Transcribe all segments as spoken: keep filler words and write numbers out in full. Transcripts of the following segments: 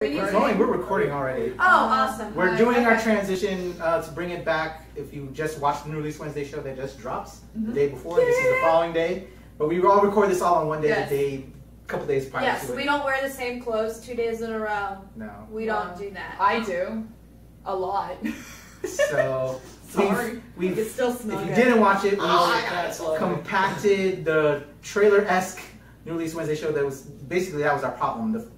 Going, we're recording already. Oh, awesome. We're doing okay. Our transition uh, to bring it back. If you just watched the New Release Wednesday show that just drops mm-hmm. the day before, yeah. This is the following day. But we all record this all on one day, yes. a day, a couple days prior yes, to it. We don't wear the same clothes two days in a row. No. We well, don't do that. I do. A lot. So, sorry. We've, we've, still if you it. didn't watch it, we oh, compacted the trailer-esque New Release Wednesday show that was, basically that was our problem. The,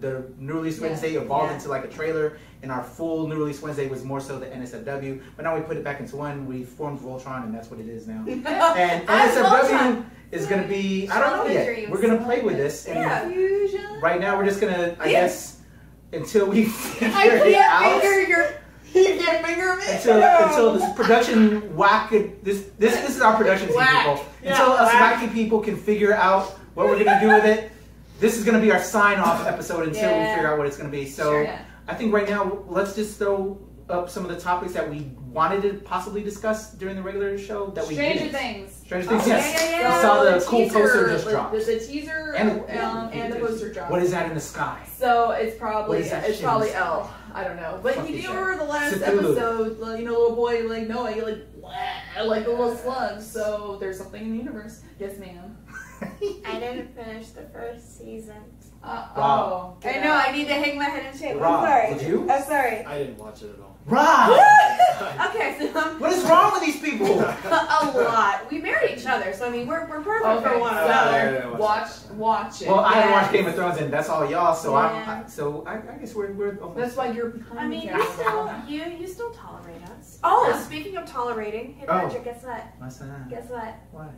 the New Release yeah. Wednesday evolved yeah. into like a trailer, and our full New Release Wednesday was more so the N S F W, but now we put it back into one. We formed Voltron, and that's what it is now. And N S F W is going to be, I don't know yet, we're going to play with this, and yeah. right now we're just going to, I yeah. guess, until we figure I can't it out. Figure your You can't figure it until, no. until this production whack this this this is our production team people. Yeah, until whack. us wacky people can figure out what we're gonna do with it. This is gonna be our sign-off episode until yeah. we figure out what it's gonna be. So sure, yeah. I think right now let's just throw up some of the topics that we wanted to possibly discuss during the regular show that we Stranger didn't. Things. Stranger Things, oh, yes. Yeah, yeah, yeah. We saw the, the cool teaser, poster just dropped. There's a teaser and, um, and, and the poster dropped. What is that in the sky? So it's probably it's probably L. I don't know, but you do remember the last Cthulhu. episode, like, you know, little boy like Noah, you like bleh, like a little slug. So there's something in the universe. Yes, ma'am. I didn't finish the first season. Uh oh. Rob. I know. I need to hang my head in shape. Rob, I'm sorry. Did you? I'm sorry. I didn't watch it at all. Rob. Okay, so um, what is wrong with these people? A lot. We married each other, so I mean, we're we're perfect okay. for one another. So, watch, watch it. Well, I didn't yeah. watch Game of Thrones, and that's all y'all. So yeah. I, so I, I guess we're we're. Almost. That's why you're. I mean, you still you you still tolerate us. Oh, yeah. Speaking of tolerating, hey Patrick, oh. guess what? What's that? Guess what? What?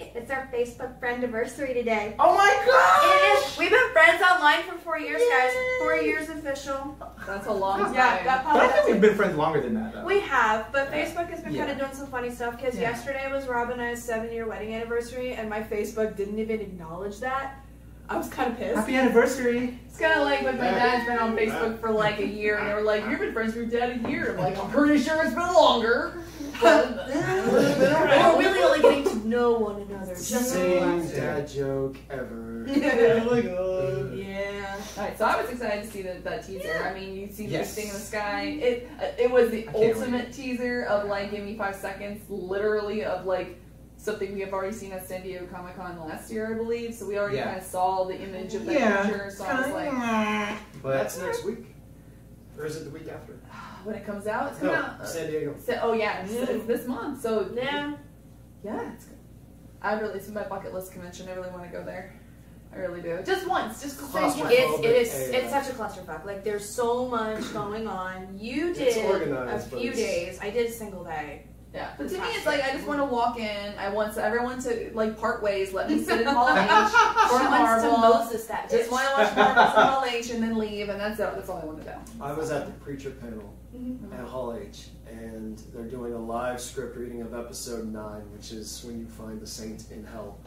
It's our Facebook friend anniversary today. Oh my gosh! It is. We've been friends online for four years, Yay. guys. Four years official. That's a long time. Yeah, that but I think we've been friends longer than that, though. We have, but yeah. Facebook has been yeah. kind of doing some funny stuff, because yeah. yesterday was Rob and I's seven-year wedding anniversary, and my Facebook didn't even acknowledge that. I was kind of pissed. Happy anniversary. It's kind of like when my dad's been on Facebook for like a year, and they were like, you've been friends with your dad a year. I'm like, I'm pretty sure it's been longer. We're really only getting to know one another. Just same dad joke ever. Yeah. Oh my god. Yeah. Alright, so I was excited to see that, that teaser. Yeah. I mean, you see yes. this thing in the sky. It it was the ultimate wait. teaser of like, give me five seconds, literally, of like, something we have already seen at San Diego Comic Con last year, I believe. So we already yeah. kind of saw the image of that yeah. picture. So I was like, but that's next week, or is it the week after? When it comes out, it's no, coming out. San Diego. So, oh yeah, it's, it's this month. So yeah, yeah, it's good. I really, it's my bucket list convention. I really want to go there. I really do. Just once, just clusterfuck. It's, it is, it's such a clusterfuck. Like there's so much going on. You did a few days. I did a single day. Yeah, but to me, it's like I just want to walk in. I want everyone to like part ways. Let me sit in Hall H or Marvel. To Moses that just want to watch Marvel and Hall H and then leave, and that's it. That's all I want to do. I was at the Preacher panel mm-hmm. at Hall H, and they're doing a live script reading of episode nine, which is when you find the saint in hell.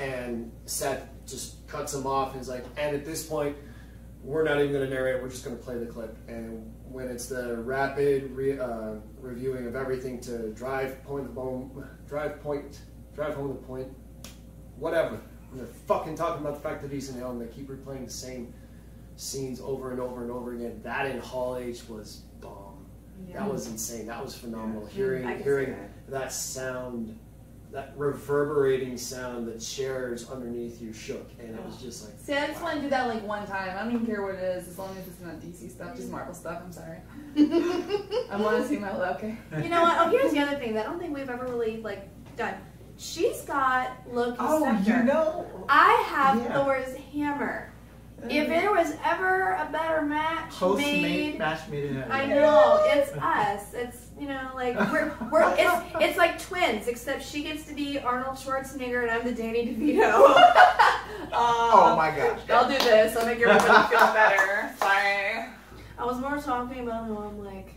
And Seth just cuts him off and is like, and at this point, we're not even going to narrate. We're just going to play the clip. And when it's the rapid re, uh, reviewing of everything to drive point home, drive point, drive home the point, whatever. And they're fucking talking about the fact that he's in hell, and they keep replaying the same scenes over and over and over again. That in Hall H was bomb. Yeah. That was insane. That was phenomenal. Yeah. Hearing, hearing that. that sound, that reverberating sound that shares underneath you shook, and it was just like. See, I just wow. want to do that like one time. I don't even care what it is, as long as it's not D C stuff, just Marvel stuff. I'm sorry. I want to see my look. Okay. You know what? Oh, here's the other thing that I don't think we've ever really like done. She's got Loki's oh, scepter. Oh, you know. I have yeah. Thor's hammer. If there was ever a better match Post made, match made in I know it's us. It's you know like we're we're it's it's like twins, except she gets to be Arnold Schwarzenegger and I'm the Danny DeVito. um, oh my gosh! I'll do this. I'll make everybody feel better. Sorry. I was more talking about how I'm like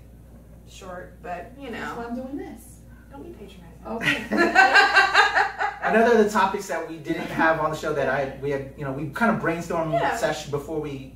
short, but you know. That's why I'm doing this. Don't be patronizing. Okay. Another of the topics that we didn't have on the show that I we had, you know, we kind of brainstormed yeah. session before we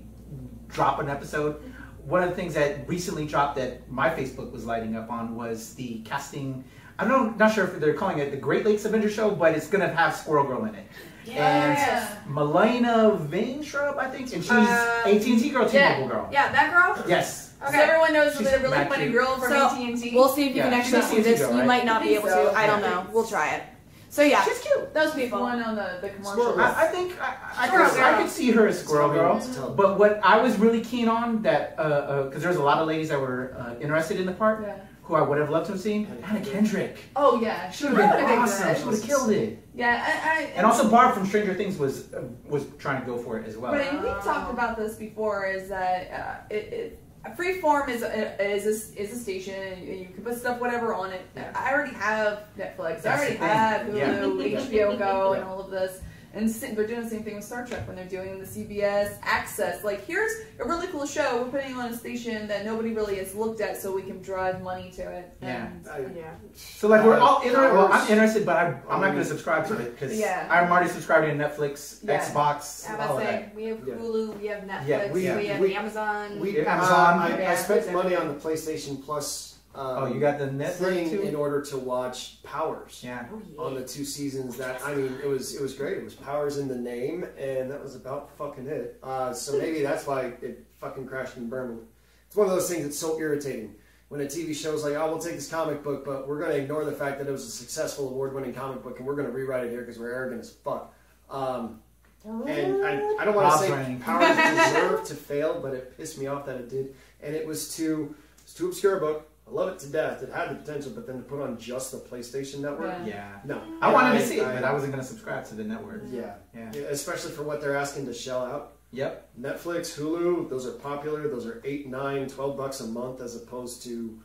drop an episode. One of the things that recently dropped that my Facebook was lighting up on was the casting. I'm not, not sure if they're calling it the Great Lakes Avenger show, but it's going to have Squirrel Girl in it. Yeah. And Malina Vainrub, I think, and she's uh, A T and T girl, T-Mobile yeah. girl. Yeah, that girl. Yes. Okay. So everyone knows she's a really funny girl from so A T and T. We'll see if you yeah. can actually see this. Girl, right? You might not be able so. to. I don't know. We'll try it. So yeah, she's cute. Those people. One on the, the commercial. I, I think I, I, could, I could see her as Squirrel Girl. But what I was really keen on that, because uh, uh, there was a lot of ladies that were uh, interested in the part, yeah. who I would have loved to have seen. Anna Kendrick. Oh yeah, she would have been awesome. She would have killed it. Yeah, I, I, and also Barb from Stranger Things was uh, was trying to go for it as well. But we talked about this before. Is that uh, it, it Freeform is a, is a, is a station, and you can put stuff whatever on it. Yeah. I already have Netflix. That's I already have Hulu, yeah. H B O Go, yeah. and all of this. And they're doing the same thing with Star Trek when they're doing the C B S Access. Like, here's a really cool show. We're putting on a station that nobody really has looked at, so we can drive money to it. Yeah. And, I, yeah. So like, we're all interested. Well, I'm interested, but I'm, I'm not going to subscribe to it because yeah. I'm already subscribed to Netflix, yeah. Xbox, yeah, all that. We have Hulu, we have Netflix, yeah, we, yeah. we have we, Amazon. We, Amazon. Um, I, yeah, I spent money on the PlayStation Plus. Um, oh, you got the Netflix too? In order to watch Powers. Yeah. Oh, yeah. On the two seasons that I mean, it was it was great. It was Powers in the name, and that was about fucking it. Uh, so maybe that's why it fucking crashed and burned. It's one of those things that's so irritating when a T V show's like, "Oh, we'll take this comic book, but we're going to ignore the fact that it was a successful award-winning comic book, and we're going to rewrite it here because we're arrogant as fuck." Um, and I, I don't want to say running. Powers deserved to fail, but it pissed me off that it did, and it was too it was too obscure a book. I love it to death. It had the potential, but then to put on just the PlayStation Network? Yeah. yeah. No. I and wanted I, to see it, I, but I wasn't going to subscribe to the network. Yeah. yeah. Yeah. Especially for what they're asking to shell out. Yep. Netflix, Hulu, those are popular. Those are eight, nine, twelve bucks a month as opposed to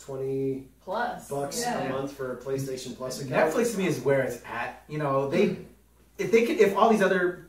twenty plus. bucks yeah. a month for a PlayStation Plus account. Netflix to me is where it's at. You know, they if they could, if all these other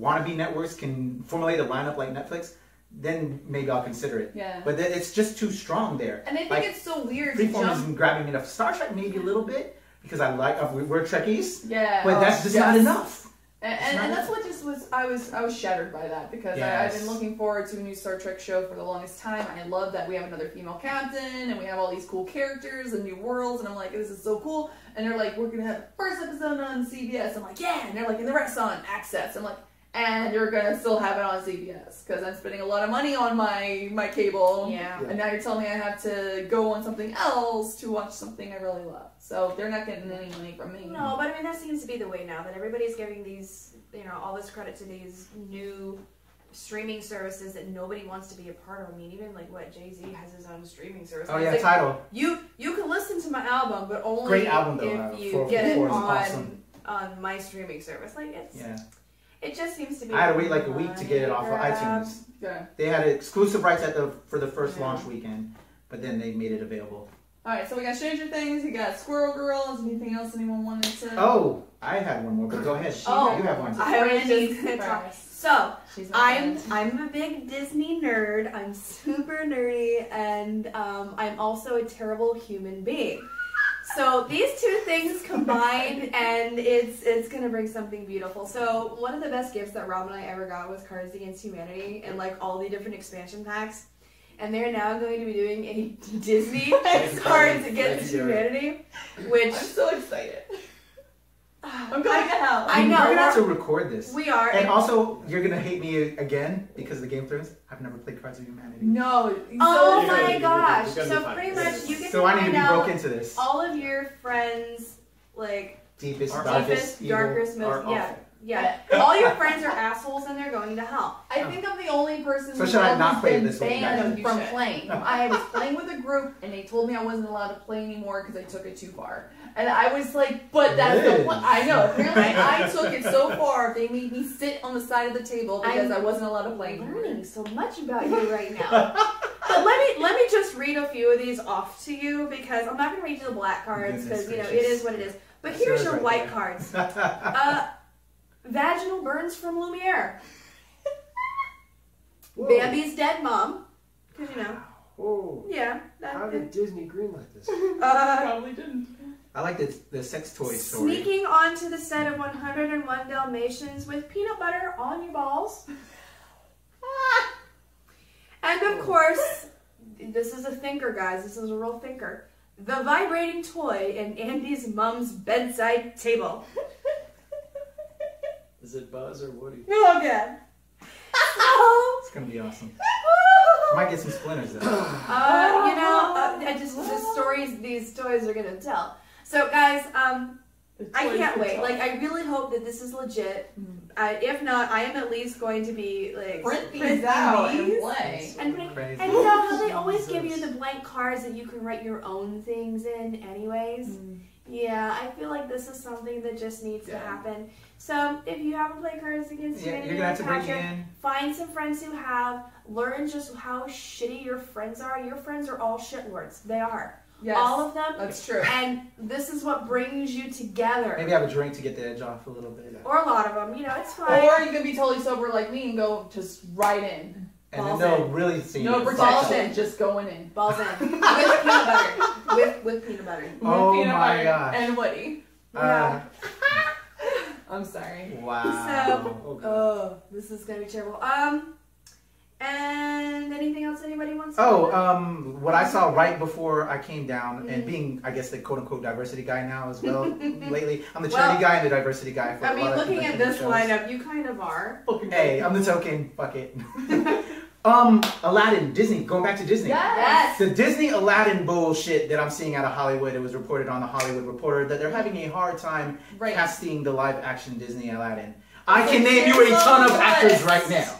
wannabe networks can formulate a lineup like Netflix, then maybe I'll consider it. Yeah. But then it's just too strong there. And I think like, it's so weird. Freeform isn't grabbing enough. Star Trek maybe a little bit because I like uh, we're Trekkies. Yeah. But oh, that's just yes. not enough. And, and, and that's what just was I was I was shattered by that because yes. I, I've been looking forward to a new Star Trek show for the longest time. I love that we have another female captain and we have all these cool characters and new worlds and I'm like, this is so cool. And they're like, we're gonna have the first episode on C B S. I'm like, yeah. And they're like, and the rest on Access. I'm like. And you're gonna still have it on C B S because I'm spending a lot of money on my my cable. Yeah. yeah. And now you're telling me I have to go on something else to watch something I really love. So they're not getting any money from me. No, but I mean that seems to be the way now that everybody's giving these, you know, all this credit to these new streaming services that nobody wants to be a part of. I mean, even like what Jay-Z has his own streaming service. Oh yeah, like, Tidal. You you can listen to my album, but only Great album, though, if you for, get it on awesome. on my streaming service. Like it's. Yeah. It just seems to be. I had to wait like a week to get it off of iTunes. Yeah. They had exclusive rights at the for the first yeah. launch weekend, but then they made it available. All right, so we got Stranger Things, we got Squirrel Girl. Is anything else anyone wanted to? Oh, I had one more, but go ahead. She, oh, you have one. I already did. So I'm friend. I'm a big Disney nerd. I'm super nerdy, and um, I'm also a terrible human being. So these two things combined, and it's it's gonna bring something beautiful. So one of the best gifts that Rob and I ever got was Cards Against Humanity, and like all the different expansion packs. And they're now going to be doing a Disney Cards Against Humanity, which I'm so excited. I'm going to hell. I know. We're gonna have to record this. We are. And also, you're gonna hate me again because of the Game of Thrones. I've never played Cards of Humanity. No. Oh so my gosh. So pretty much you can so find I need to be broke into this. All of your friends, like deepest, darkest, darkest, most yeah, yeah. all your friends are assholes and they're going to hell. I think I'm the only person so who's been banned from playing. I was playing with a group and they told me I wasn't allowed to play anymore because I took it too far. And I was like, but that's the point. I know. Apparently, I took it so far. They made me sit on the side of the table because I'm I wasn't allowed to play. I'm learning so much about you right now. But let me let me just read a few of these off to you because I'm not going to read you the black cards because you know it is what it is. But here's your white cards. Uh, vaginal burns from Lumiere. Whoa. Bambi's dead mom. Because you know. Oh. Yeah. That, How did it, Disney greenlight this? Uh, Probably didn't. I like the, the sex toy story. Sneaking onto the set of one oh one Dalmatians with peanut butter on your balls. ah. And of course, this is a thinker, guys. This is a real thinker. The vibrating toy in Andy's mom's bedside table. Is it Buzz or Woody? Oh, God. It's going to be awesome. Might get some splinters though. Uh, you know, uh, I just, just stories these toys are gonna tell. So guys, um, I can't wait. Tell. Like, I really hope that this is legit. Mm. I, if not, I am at least going to be like print these out and play. And, and, and you know how they always give you the blank cards that you can write your own things in, anyways. Mm. Yeah, I feel like this is something that just needs yeah. to happen. So if you haven't played Cards Against Humanity, yeah, you're gonna have to bring it in. Find some friends who have. Learn just how shitty your friends are. Your friends are all shitwords. They are. Yes, all of them. That's true. And this is what brings you together. Maybe have a drink to get the edge off a little bit. Or a lot of them. You know, it's fine. Or you can be totally sober like me and go just right in. And then no, in. really see No protection. Balls in. Just going in. Balls in. With peanut butter. With, with peanut butter. Oh with peanut my butter gosh. And Woody. Uh, I'm sorry. Wow. So, okay. oh, this is going to be terrible. Um... And anything else anybody wants to Oh, um, what I saw right before I came down, mm-hmm. and being, I guess, the quote-unquote diversity guy now as well, lately. I'm the charity well, guy and the diversity guy. For I mean, looking at this shows. lineup, you kind of are. Hey, I'm the token. Fuck it. um, Aladdin, Disney, going back to Disney. Yes. The Disney Aladdin bullshit that I'm seeing out of Hollywood, it was reported on the Hollywood Reporter, that they're having a hard time right. casting the live-action Disney Aladdin. I can name you a ton of actors right now.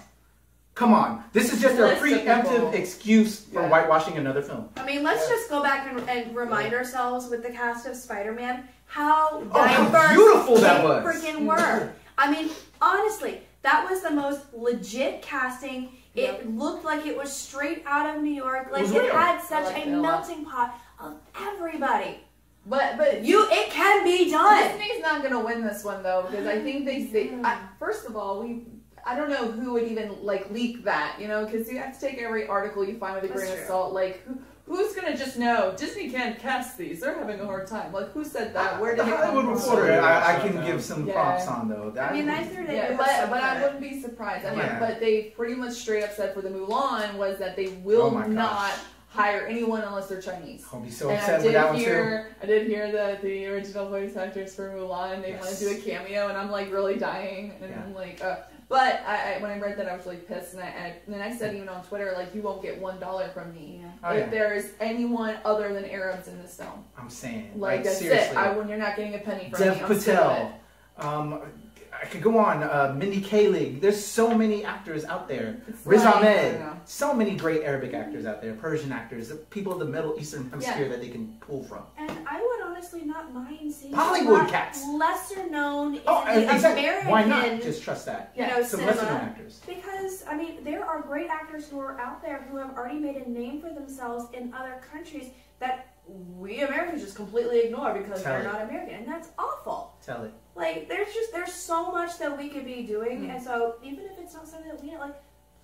Come on. This is just a preemptive excuse for yeah. whitewashing another film. I mean, let's yeah. just go back and, and remind yeah. ourselves with the cast of Spider-Man how oh, diverse how beautiful that was. freaking were. I mean, honestly, that was the most legit casting. It yep. looked like it was straight out of New York. Like, it, it had such like a melting pot of everybody. But but you, it can be done. Disney's not going to win this one, though, because I think they, they I, first of all, we... I don't know who would even, like, leak that, you know, because you have to take every article you find with a grain of salt. Like, who, who's going to just know? Disney can't cast these. They're having a hard time. Like, who said that? Where did it come from? Reporter, I, I can yeah. give some props yeah. on, though. That I mean, I heard it. Yeah, but, but I wouldn't be surprised. I mean, yeah. But they pretty much straight up said for the Mulan was that they will oh not hire anyone unless they're Chinese. I'll be so and upset with that hear, one, too. I did hear that the original voice actors for Mulan, they yes. want to do a cameo, and I'm, like, really dying. And yeah. I'm like, uh... But I, I, when I read that, I was really pissed, and I, I and then I said even on Twitter, like, you won't get one dollar from me yeah. oh, if yeah. there is anyone other than Arabs in this film. I'm saying, like, like that's seriously. it. I, when you're not getting a penny from Dev me, Patel, um, I could go on. Uh, Mindy Kaling. There's so many actors out there. It's Riz like, Ahmed. So many great Arabic actors out there. Persian actors. People of the Middle Eastern Hemisphere yeah. that they can pull from. And I would honestly not mind seeing Hollywood cats, lesser known in oh, the exactly. American. Why not just trust that? Yeah. You know, some lesser known actors. Because I mean, there are great actors who are out there who have already made a name for themselves in other countries that we Americans just completely ignore because Tell they're it. not American, and that's awful. Tell it. Like, there's just there's so much that we could be doing, mm. and so even if it's not something that we don't like,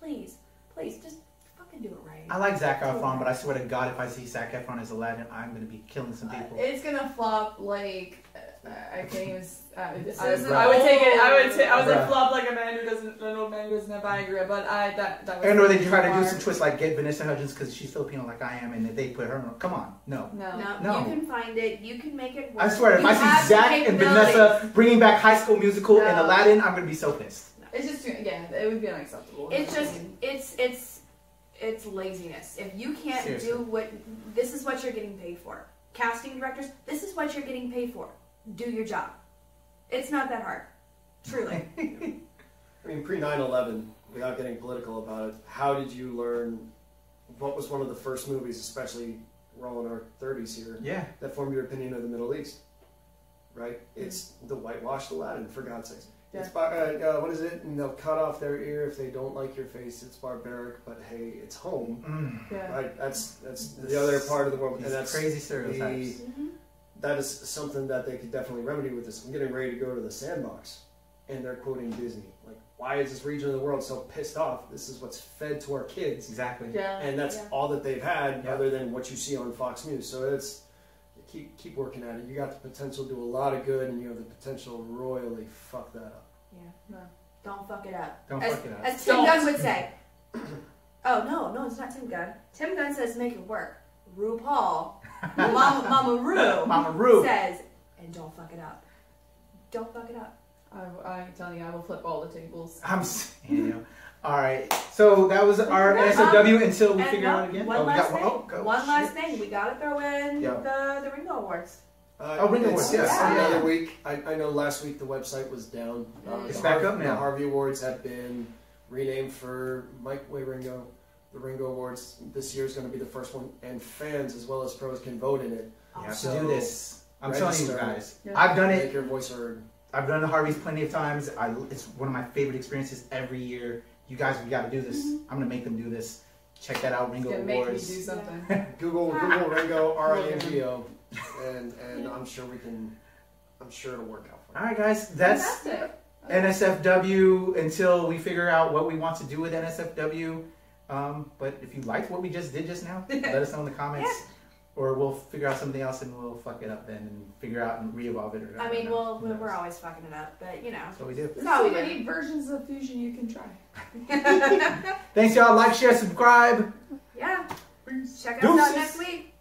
please, please, just fucking do it right. I like Zac Efron, but I swear to God, if I see Zac Efron as Aladdin, I'm gonna be killing some people. Uh, it's gonna flop like uh, I can't even. Uh, this I, is I would take it. I would. I would say flop like a man who doesn't. Little man who doesn't have Viagra, but I that that. And or they try hard. to do some twists like get Vanessa Hudgens because she's Filipino like I am, and they put her. Come on, no, no, no. no. You can find it. You can make it work. I swear, if you I see Zac and Vanessa bringing back High School Musical no. and Aladdin, I'm gonna be so pissed. No. It's just yeah, it would be unacceptable. It's just mean. it's it's it's laziness. If you can't Seriously. do what this is what you're getting paid for, casting directors, this is what you're getting paid for. Do your job. It's not that hard, truly. I mean, pre nine eleven, without getting political about it, how did you learn what was one of the first movies, especially we're all in our thirties here, yeah. that formed your opinion of the Middle East, right? Mm-hmm. It's the whitewashed Aladdin, for God's sakes. Yeah. It's by, uh, uh, what is it? And they'll cut off their ear if they don't like your face. It's barbaric, but hey, it's home. Mm. Yeah. Right? That's that's the other part of the world. And that's crazy stereotypes. The, mm-hmm. That is something that they could definitely remedy with this. I'm getting ready to go to the sandbox, and they're quoting Disney. Like, why is this region of the world so pissed off? This is what's fed to our kids. Exactly. Yeah, and that's yeah. all that they've had, yeah. other than what you see on Fox News. So it's keep keep working at it. You got the potential to do a lot of good, and you have the potential to royally fuck that up. Yeah, no, don't fuck it up. Don't as, fuck it up. As Tim don't. Gunn would say. Oh no, no, it's not Tim Gunn. Tim Gunn says make it work. RuPaul, Mama, Mama Ru, Mama Ru says, and don't fuck it up. Don't fuck it up. I, I tell you, I will flip all the tables. I'm saying, you know. All right. So that was our um, S O W until we figure out again. One oh, last got, thing. Oh, oh, one last thing. We got to throw in yep. the, the Ringo Awards. Uh, oh, Ringo Awards. Yes, yeah. another week. I, I know last week the website was down. Um, it's back Harvey, up now. The Harvey Awards have been renamed for Mike Way Ringo. The Ringo Awards this year is going to be the first one, and fans as well as pros can vote in it. You have so to do this. I'm telling you guys. Yeah. I've done it. Make your voice heard. I've done the Harveys plenty of times. I, it's one of my favorite experiences every year. You guys, we got to do this. Mm-hmm. I'm going to make them do this. Check that out, Ringo Awards. Make me do something. Yeah. Google Google Ringo R I N G O, and and I'm sure we can. I'm sure it'll work out for you. All right, guys. That's, that's it. N S F W until we figure out what we want to do with N S F W. Um, but if you liked what we just did just now, let us know in the comments. Yeah. Or we'll figure out something else and we'll fuck it up then and figure out and re-evolve it. Or I mean, well, we're always fucking it up, but you know. That's what we do. There's so we many do. versions of Fusion you can try. Thanks, y'all. Like, share, subscribe. Yeah. Check us out next week.